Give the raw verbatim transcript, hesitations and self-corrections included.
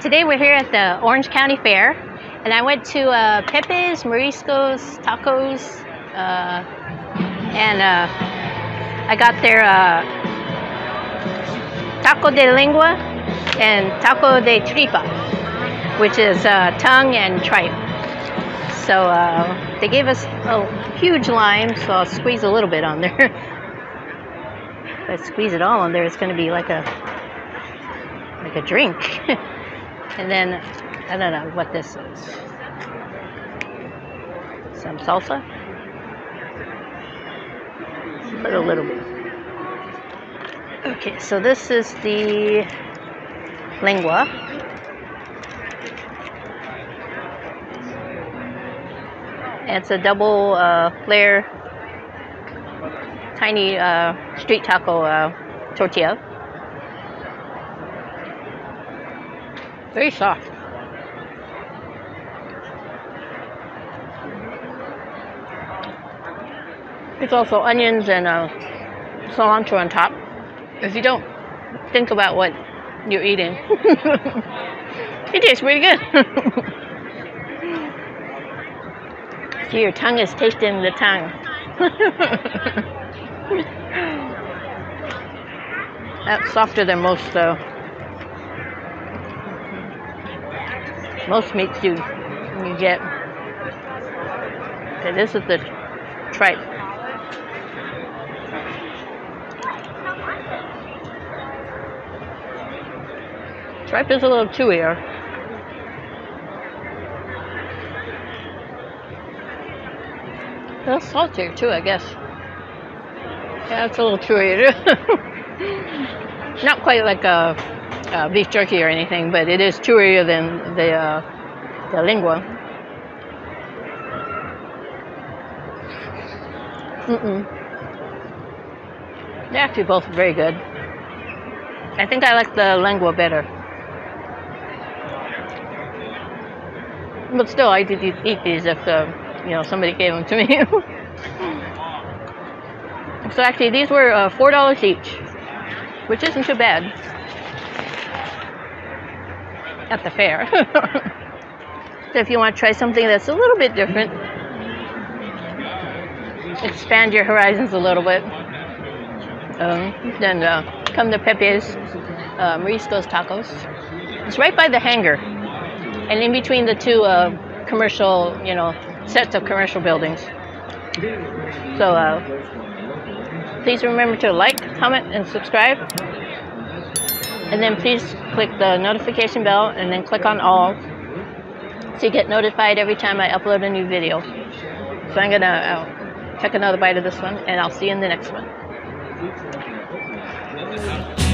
Today we're here at the Orange County Fair, and I went to uh, Pepe's Mariscos Tacos, uh, and uh, I got their uh, Taco de Lengua and Taco de Tripa, which is uh, tongue and tripe. So uh, they gave us a huge lime, so I'll squeeze a little bit on there. If I squeeze it all on there, it's going to be like a like a drink. And then, I don't know what this is. Some salsa. Put a little bit. Okay, so this is the lengua. It's a double uh, layer, tiny uh, street taco uh, tortilla. Very soft. It's also onions and uh, cilantro on top, if you don't think about what you're eating. It tastes pretty good. So your tongue is tasting the tongue. That's softer than most, though. Most meats do. You get. Okay, this is the tripe. Tripe is a little chewier. That's saltier too, I guess. Yeah, it's a little chewier. Not quite like a. Uh, beef jerky or anything, but it is chewier than the uh, the lengua. Mm-mm. They're actually both very good. I think I like the lengua better, but still I did eat these if uh, you know, somebody gave them to me. So actually these were uh, four dollars each, which isn't too bad. At the fair. So if you want to try something that's a little bit different, expand your horizons a little bit, um, then uh, come to Pepe's uh, Mariscos Tacos. It's right by the hangar, and in between the two uh, commercial, you know, sets of commercial buildings. So uh, please remember to like, comment, and subscribe. And then please click the notification bell and then click on all, so you get notified every time I upload a new video. So I'm gonna I'll take another bite of this one, and I'll see you in the next one.